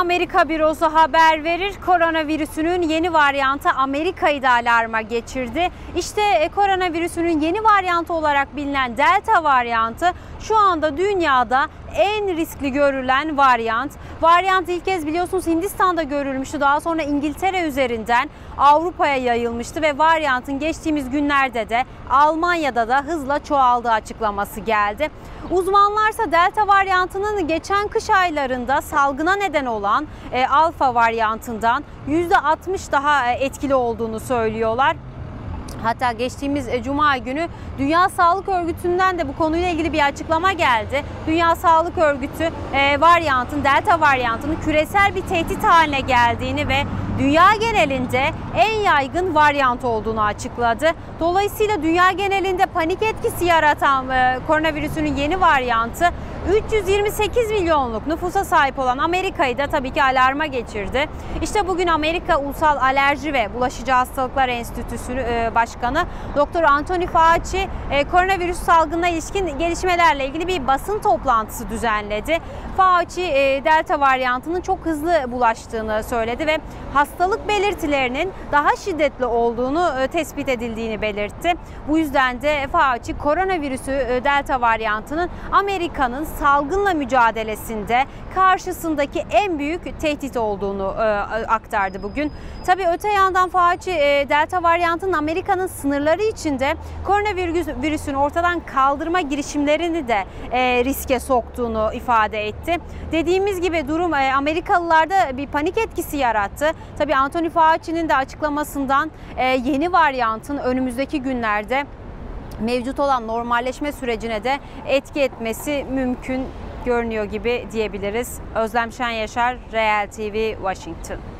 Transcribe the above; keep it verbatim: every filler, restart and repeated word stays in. Amerika bürosu haber verir. Koronavirüsünün yeni varyantı Amerika'yı da alarma geçirdi. İşte koronavirüsünün yeni varyantı olarak bilinen Delta varyantı şu anda dünyada en riskli görülen varyant. Varyant ilk kez biliyorsunuz Hindistan'da görülmüştü. Daha sonra İngiltere üzerinden Avrupa'ya yayılmıştı ve varyantın geçtiğimiz günlerde de Almanya'da da hızla çoğaldığı açıklaması geldi. Uzmanlarsa Delta varyantının geçen kış aylarında salgına neden olan e, Alfa varyantından yüzde altmış daha etkili olduğunu söylüyorlar. Hatta geçtiğimiz Cuma günü Dünya Sağlık Örgütü'nden de bu konuyla ilgili bir açıklama geldi. Dünya Sağlık Örgütü e, varyantın, Delta varyantının küresel bir tehdit haline geldiğini ve dünya genelinde en yaygın varyant olduğunu açıkladı. Dolayısıyla dünya genelinde panik etkisi yaratan e, koronavirüsünün yeni varyantı üç yüz yirmi sekiz milyonluk nüfusa sahip olan Amerika'yı da tabii ki alarma geçirdi. İşte bugün Amerika Ulusal Alerji ve Bulaşıcı Hastalıklar Enstitüsü e, Başkanı Doktor Anthony Fauci e, koronavirüs salgınına ilişkin gelişmelerle ilgili bir basın toplantısı düzenledi. Fauci e, Delta varyantının çok hızlı bulaştığını söyledi ve hastalık belirtilerinin daha şiddetli olduğunu e, tespit edildiğini belirtti. Bu yüzden de Fauci koronavirüsü e, Delta varyantının Amerika'nın salgınla mücadelesinde karşısındaki en büyük tehdit olduğunu e, aktardı bugün. Tabii öte yandan Fauci e, Delta varyantının Amerika'nın sınırları içinde koronavirüsün ortadan kaldırma girişimlerini de e, riske soktuğunu ifade etti. Dediğimiz gibi durum e, Amerikalılarda bir panik etkisi yarattı. Tabii Anthony Fauci'nin de açıklamasından e, yeni varyantın önümüzdeki günlerde mevcut olan normalleşme sürecine de etki etmesi mümkün görünüyor gibi diyebiliriz. Özlemşen Yaşar, Real T V, Washington.